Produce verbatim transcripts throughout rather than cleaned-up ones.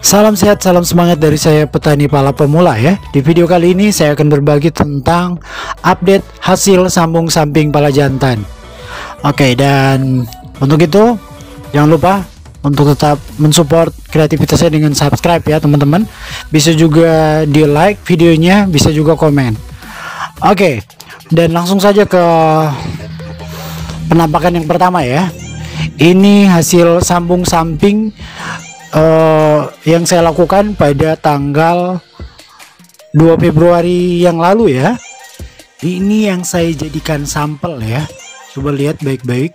Salam sehat, salam semangat dari saya petani pala pemula ya. Di video kali ini saya akan berbagi tentang update hasil sambung samping pala jantan. Oke, dan untuk itu jangan lupa untuk tetap mensupport kreativitasnya dengan subscribe ya teman-teman. Bisa juga di like videonya, bisa juga komen. Oke, dan langsung saja ke penampakan yang pertama ya. Ini hasil sambung samping Uh, yang saya lakukan pada tanggal dua Februari yang lalu ya. Ini yang saya jadikan sampel ya. Coba lihat baik-baik.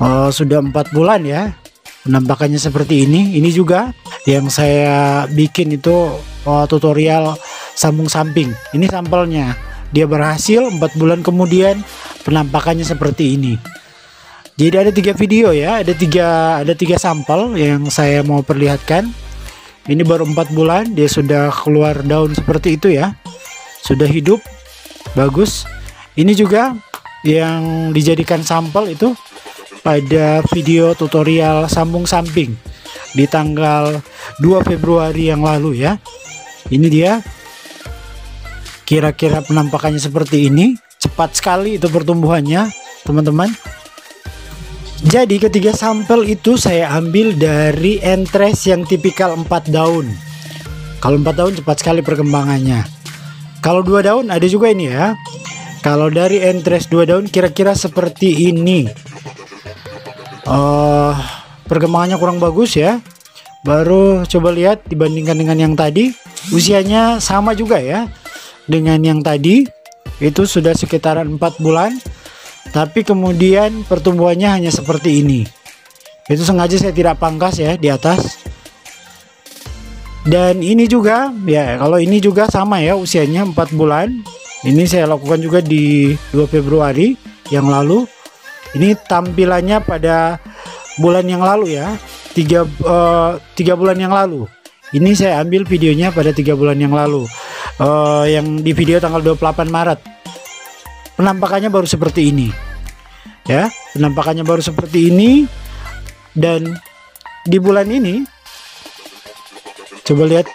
uh, Sudah empat bulan ya penampakannya seperti ini. Ini juga yang saya bikin itu uh, tutorial sambung samping. Ini sampelnya. Dia berhasil empat bulan kemudian penampakannya seperti ini. Jadi ada tiga video ya, ada tiga ada tiga sampel yang saya mau perlihatkan. Ini baru empat bulan, dia sudah keluar daun seperti itu ya, sudah hidup, bagus. Ini juga yang dijadikan sampel itu pada video tutorial sambung samping di tanggal dua Februari yang lalu ya. Ini dia, kira-kira penampakannya seperti ini. Cepat sekali itu pertumbuhannya teman-teman. Jadi ketiga sampel itu saya ambil dari entres yang tipikal empat daun. Kalau empat daun cepat sekali perkembangannya. Kalau dua daun ada juga ini ya. Kalau dari entres dua daun kira-kira seperti ini. uh, Perkembangannya kurang bagus ya. Baru coba lihat dibandingkan dengan yang tadi. Usianya sama juga ya dengan yang tadi. Itu sudah sekitaran empat bulan, tapi kemudian pertumbuhannya hanya seperti ini. Itu sengaja saya tidak pangkas ya di atas. Dan ini juga ya, kalau ini juga sama ya, usianya empat bulan. Ini saya lakukan juga di dua Februari yang lalu. Ini tampilannya pada bulan yang lalu ya, tiga, uh, tiga bulan yang lalu. Ini saya ambil videonya pada tiga bulan yang lalu, uh, yang di video tanggal dua puluh delapan Maret. Penampakannya baru seperti ini ya, penampakannya baru seperti ini. Dan di bulan ini coba lihat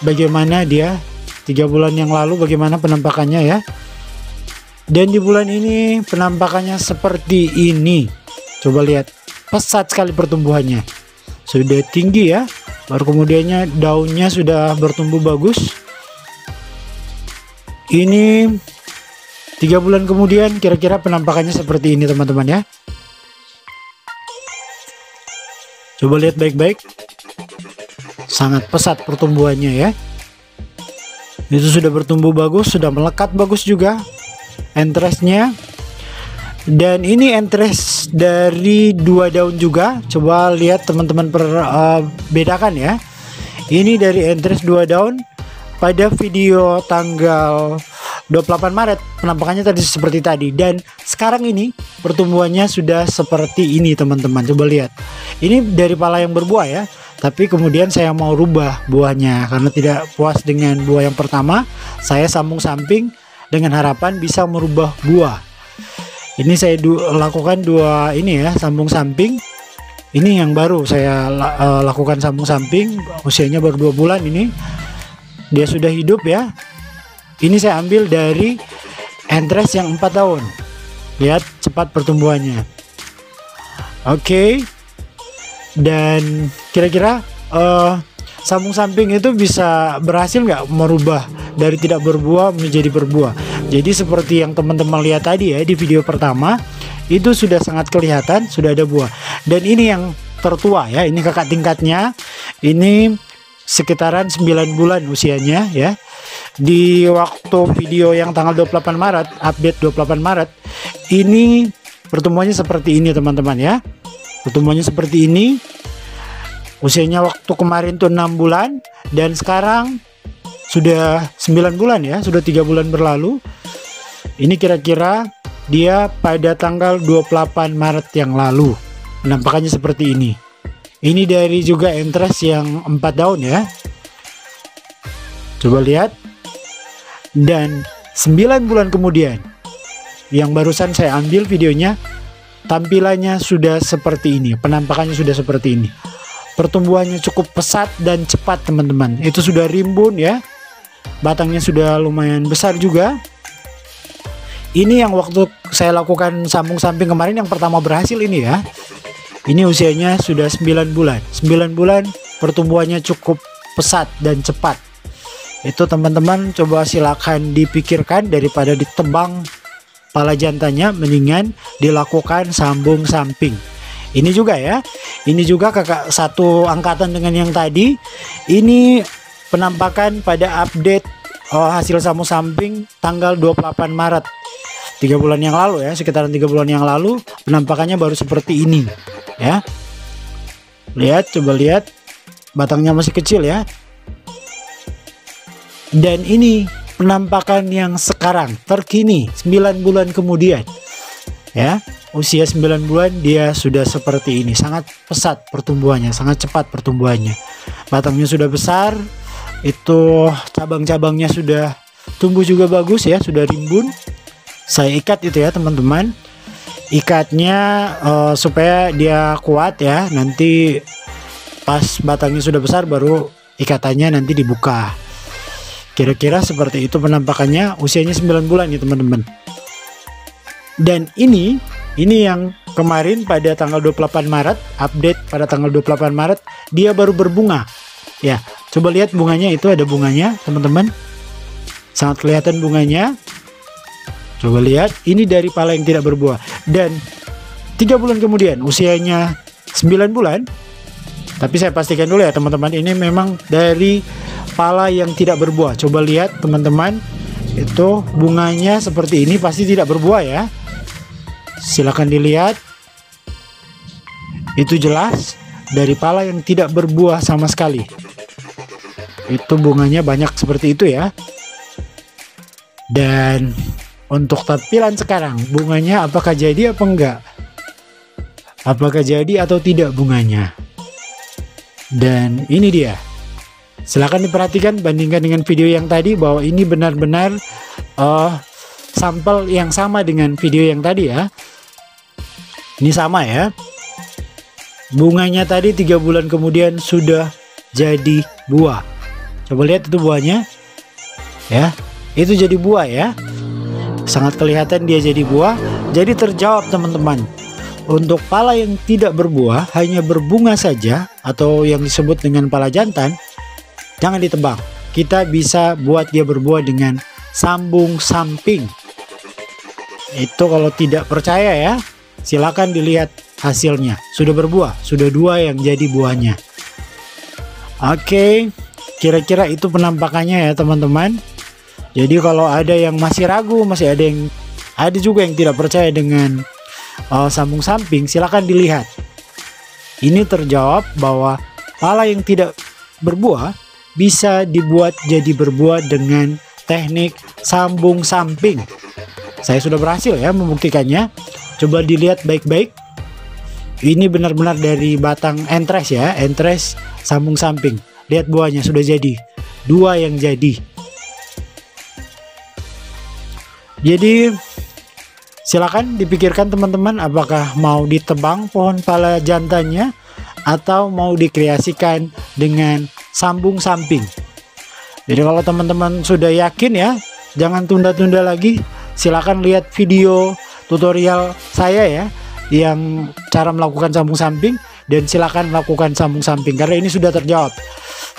bagaimana dia tiga bulan yang lalu, bagaimana penampakannya ya. Dan di bulan ini penampakannya seperti ini. Coba lihat, pesat sekali pertumbuhannya, sudah tinggi ya. Baru kemudiannya daunnya sudah bertumbuh bagus. Ini tiga bulan kemudian kira-kira penampakannya seperti ini teman-teman ya. Coba lihat baik-baik, sangat pesat pertumbuhannya ya. Itu sudah bertumbuh bagus, sudah melekat bagus juga entresnya. Dan ini entres dari dua daun juga. Coba lihat teman-teman per uh, bedakan ya. Ini dari entres dua daun pada video tanggal dua puluh delapan Maret, penampakannya tadi seperti tadi. Dan sekarang ini pertumbuhannya sudah seperti ini teman-teman. Coba lihat, ini dari pala yang berbuah ya. Tapi kemudian saya mau rubah buahnya karena tidak puas dengan buah yang pertama. Saya sambung samping dengan harapan bisa merubah buah. Ini saya du lakukan dua ini ya, sambung samping. Ini yang baru saya uh, lakukan sambung samping. Usianya baru dua bulan ini. Dia sudah hidup ya. Ini saya ambil dari entres yang empat tahun. Lihat cepat pertumbuhannya. Oke, okay. Dan kira-kira uh, sambung samping itu bisa berhasil nggak merubah dari tidak berbuah menjadi berbuah. Jadi seperti yang teman-teman lihat tadi ya di video pertama, itu sudah sangat kelihatan sudah ada buah. Dan ini yang tertua ya, ini kakak tingkatnya. Ini sekitaran sembilan bulan usianya ya. Di waktu video yang tanggal dua puluh delapan Maret, update dua puluh delapan Maret, ini pertumbuhannya seperti ini teman-teman ya. Pertumbuhannya seperti ini. Usianya waktu kemarin tuh enam bulan, dan sekarang sudah sembilan bulan ya, sudah tiga bulan berlalu. Ini kira-kira dia pada tanggal dua puluh delapan Maret yang lalu. Penampakannya seperti ini. Ini dari juga entres yang empat daun ya. Coba lihat. Dan sembilan bulan kemudian, yang barusan saya ambil videonya Tampilannya sudah seperti ini, penampakannya sudah seperti ini. Pertumbuhannya cukup pesat dan cepat, teman-teman. Itu sudah rimbun ya. Batangnya sudah lumayan besar juga. Ini yang waktu saya lakukan sambung samping kemarin yang pertama berhasil ini ya. Ini usianya sudah sembilan bulan. sembilan bulan pertumbuhannya cukup pesat dan cepat. Itu teman-teman coba silakan dipikirkan, daripada ditebang pala jantannya mendingan dilakukan sambung samping. Ini juga ya. Ini juga kakak satu angkatan dengan yang tadi. Ini penampakan pada update oh, hasil sambung samping tanggal dua puluh delapan Maret. tiga bulan yang lalu ya, sekitaran tiga bulan yang lalu penampakannya baru seperti ini ya. Lihat, coba lihat. Batangnya masih kecil ya. Dan ini penampakan yang sekarang terkini sembilan bulan kemudian ya. Usia sembilan bulan dia sudah seperti ini. Sangat pesat pertumbuhannya, sangat cepat pertumbuhannya. Batangnya sudah besar. Itu cabang-cabangnya sudah tumbuh juga bagus ya, sudah rimbun. Saya ikat itu ya teman-teman. Ikatnya uh, supaya dia kuat ya. Nanti pas batangnya sudah besar baru ikatannya nanti dibuka. Kira-kira seperti itu penampakannya, usianya sembilan bulan ya teman-teman. Dan ini, ini yang kemarin pada tanggal dua puluh delapan Maret, update pada tanggal dua puluh delapan Maret, dia baru berbunga. Ya, coba lihat bunganya, itu ada bunganya teman-teman. Sangat kelihatan bunganya. Coba lihat, ini dari pala yang tidak berbuah. Dan tiga bulan kemudian, usianya sembilan bulan. Tapi saya pastikan dulu ya teman-teman, ini memang dari pala yang tidak berbuah. Coba lihat teman-teman, itu bunganya seperti ini, pasti tidak berbuah ya. Silahkan dilihat. Itu jelas dari pala yang tidak berbuah sama sekali. Itu bunganya banyak seperti itu ya. Dan untuk tampilan sekarang, bunganya apakah jadi apa enggak? Apakah jadi atau tidak bunganya? Dan ini dia. Silahkan diperhatikan, bandingkan dengan video yang tadi, bahwa ini benar-benar uh, sampel yang sama dengan video yang tadi ya. Ini sama ya. Bunganya tadi tiga bulan kemudian sudah jadi buah. Coba lihat itu buahnya. Ya, itu jadi buah ya. Sangat kelihatan dia jadi buah. Jadi terjawab teman-teman. Untuk pala yang tidak berbuah, hanya berbunga saja, atau yang disebut dengan pala jantan, jangan ditebang. Kita bisa buat dia berbuah dengan sambung samping. Itu kalau tidak percaya ya, silakan dilihat hasilnya. Sudah berbuah, sudah dua yang jadi buahnya. Oke, kira-kira itu penampakannya ya teman-teman. Jadi kalau ada yang masih ragu, masih ada yang ada juga yang tidak percaya dengan uh, sambung samping, silakan dilihat. Ini terjawab bahwa pala yang tidak berbuah bisa dibuat jadi berbuah dengan teknik sambung samping. Saya sudah berhasil ya membuktikannya. Coba dilihat baik-baik. Ini benar-benar dari batang entres ya, entres sambung samping. Lihat buahnya sudah jadi, dua yang jadi. Jadi silakan dipikirkan teman-teman, apakah mau ditebang pohon pala jantannya atau mau dikreasikan dengan sambung samping. Jadi kalau teman-teman sudah yakin ya, jangan tunda-tunda lagi. Silakan lihat video tutorial saya ya, yang cara melakukan sambung samping, dan silakan lakukan sambung samping karena ini sudah terjawab.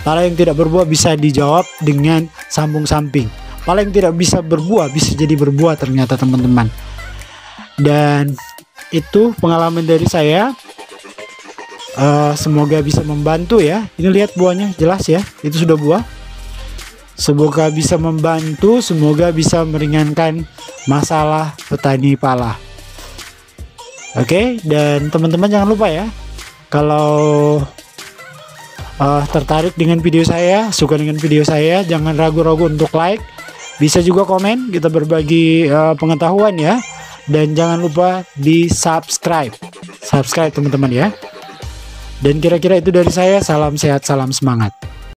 Pala yang tidak berbuah bisa dijawab dengan sambung samping. Pala yang tidak bisa berbuah bisa jadi berbuah ternyata teman-teman. Dan itu pengalaman dari saya. Uh, semoga bisa membantu ya. Ini lihat buahnya jelas ya, itu sudah buah. Semoga bisa membantu, semoga bisa meringankan masalah petani pala. Oke, dan teman-teman jangan lupa ya, kalau uh, tertarik dengan video saya, suka dengan video saya, jangan ragu-ragu untuk like. Bisa juga komen, kita berbagi uh, pengetahuan ya. Dan jangan lupa di subscribe. Subscribe teman-teman ya. Dan kira-kira itu dari saya, salam sehat, salam semangat.